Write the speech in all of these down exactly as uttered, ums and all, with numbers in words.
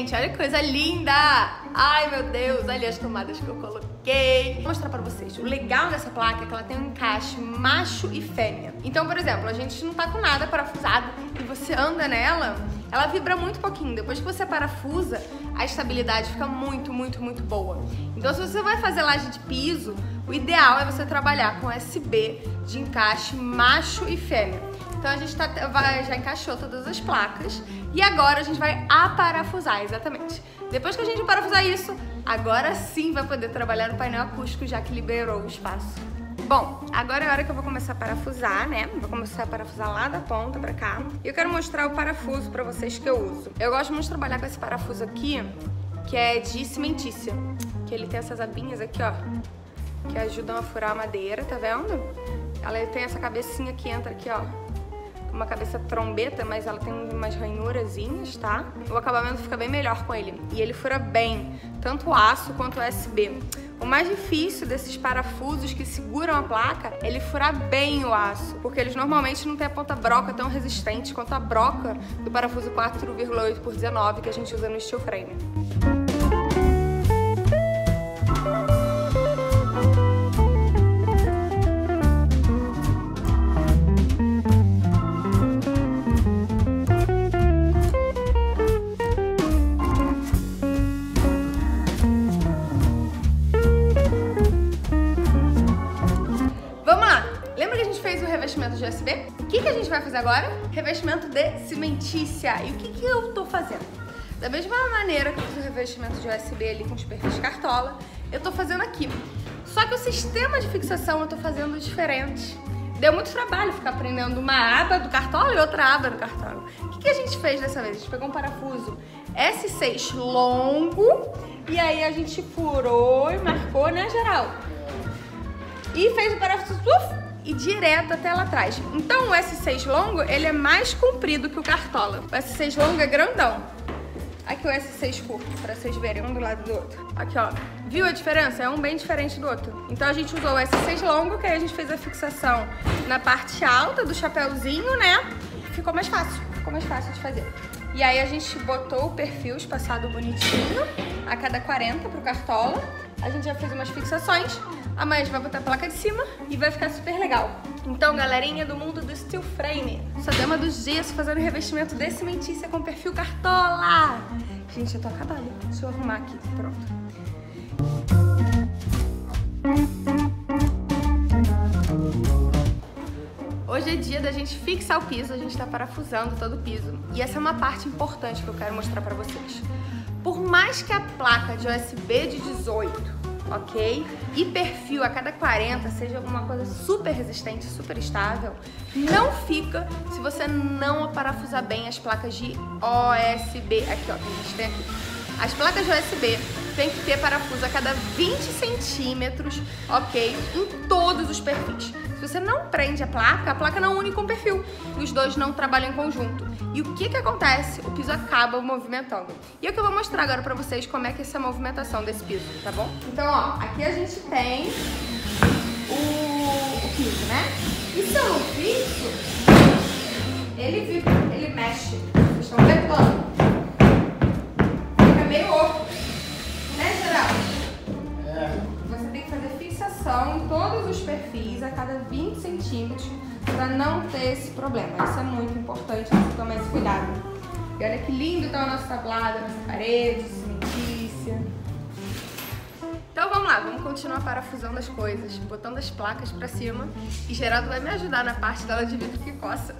gente, olha que coisa linda! Ai, meu Deus, olha as tomadas que eu coloquei. Vou mostrar pra vocês. O legal dessa placa é que ela tem um encaixe macho e fêmea. Então, por exemplo, a gente não tá com nada parafusado e você anda nela, ela vibra muito pouquinho. Depois que você parafusa, a estabilidade fica muito, muito, muito boa. Então, se você vai fazer laje de piso, o ideal é você trabalhar com U S B de encaixe macho e fêmea. Então a gente tá, vai, já encaixou todas as placas e agora a gente vai aparafusar, exatamente. Depois que a gente parafusar isso, agora sim vai poder trabalhar no painel acústico, já que liberou o espaço. Bom, agora é a hora que eu vou começar a parafusar, né? Vou começar a parafusar lá da ponta pra cá. E eu quero mostrar o parafuso pra vocês que eu uso. Eu gosto muito de trabalhar com esse parafuso aqui, que é de cimentícia. Que ele tem essas abinhas aqui, ó, que ajudam a furar a madeira, tá vendo? Ela tem essa cabecinha que entra aqui, ó. Uma cabeça trombeta, mas ela tem umas ranhurazinhas, tá? O acabamento fica bem melhor com ele. E ele fura bem, tanto o aço quanto o U S B. O mais difícil desses parafusos que seguram a placa é ele furar bem o aço, porque eles normalmente não têm a ponta broca tão resistente quanto a broca do parafuso quatro vírgula oito por dezenove que a gente usa no steel frame. De U S B. O que, que a gente vai fazer agora? Revestimento de cimentícia. E o que, que eu tô fazendo? Da mesma maneira que eu fiz o revestimento de U S B ali com os perfis Cartola, eu tô fazendo aqui. Só que o sistema de fixação eu tô fazendo diferente. Deu muito trabalho ficar prendendo uma aba do Cartola e outra aba do Cartola. O que, que a gente fez dessa vez? A gente pegou um parafuso S seis longo e aí a gente furou e marcou, né, geral? E fez o parafuso... Uf, e direto até lá atrás. Então o S seis longo, ele é mais comprido que o Cartola. O S seis longo é grandão. Aqui o S seis curto, pra vocês verem um do lado do outro. Aqui, ó. Viu a diferença? É um bem diferente do outro. Então a gente usou o S seis longo, que aí a gente fez a fixação na parte alta do chapéuzinho, né? Ficou mais fácil. Ficou mais fácil de fazer. E aí a gente botou o perfil espaçado bonitinho, a cada quarenta pro Cartola. A gente já fez umas fixações, amanhã a gente vai botar a placa de cima e vai ficar super legal. Então, galerinha do mundo do steel frame, essa Dama do Gesso fazendo revestimento de cimentícia com perfil Cartola. Gente, eu tô acabada. Deixa eu arrumar aqui. Pronto. Hoje é dia da gente fixar o piso, a gente tá parafusando todo o piso. E essa é uma parte importante que eu quero mostrar pra vocês. Por mais que a placa de U S B de dezoito, ok? E perfil a cada quarenta seja alguma coisa super resistente, super estável, não fica se você não parafusar bem as placas de U S B. Aqui, ó, que a gente tem aqui. As placas de U S B tem que ter parafuso a cada vinte centímetros, ok? Em todos os perfis. Se você não prende a placa, a placa não une com o perfil. E os dois não trabalham em conjunto. E o que que acontece? O piso acaba movimentando. E é o que eu vou mostrar agora pra vocês como é que é essa movimentação desse piso, tá bom? Então, ó, aqui a gente tem o, o piso, né? E se eu não piso, ele vibra, ele mexe. Vocês estão vendo? Fica meio oco, né, geral? É. Você tem que fazer fixação em todos os perfis a cada vinte centímetros. Pra não ter esse problema. Isso é muito importante, você tomar esse cuidado. E olha que lindo tá o nosso tablado, a nossa parede, cimentícia. Então vamos lá, vamos continuar parafusando as coisas, botando as placas pra cima. E Geraldo vai me ajudar na parte dela de vidro que coça.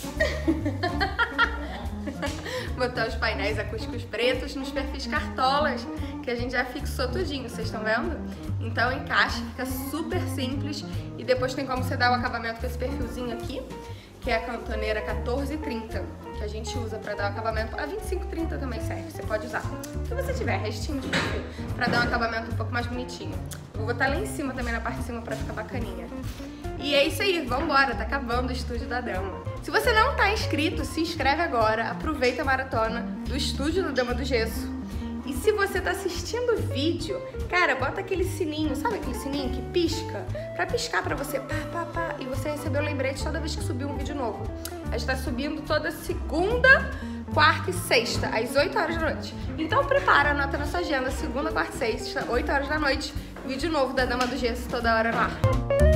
Botar os painéis acústicos pretos nos perfis Cartolas, que a gente já fixou tudinho, vocês estão vendo? Então o encaixe fica super simples e depois tem como você dar o acabamento com esse perfilzinho aqui, que é a cantoneira quatorze trinta, que a gente usa pra dar o acabamento. A vinte e cinco trinta também serve, você pode usar. Se você tiver restinho de perfil, pra dar um acabamento um pouco mais bonitinho. Eu vou botar lá em cima também, na parte de cima, pra ficar bacaninha. E é isso aí, vambora, tá acabando o estúdio da Dama. Se você não tá inscrito, se inscreve agora, aproveita a maratona do estúdio da Dama do Gesso. E se você tá assistindo o vídeo, cara, bota aquele sininho, sabe aquele sininho que pisca? Pra piscar pra você, pá, pá, pá, e você recebeu um lembrete toda vez que subir um vídeo novo. A gente tá subindo toda segunda, quarta e sexta, às oito horas da noite. Então prepara, anota na sua agenda, segunda, quarta e sexta, oito horas da noite, vídeo novo da Dama do Gesso toda hora no ar.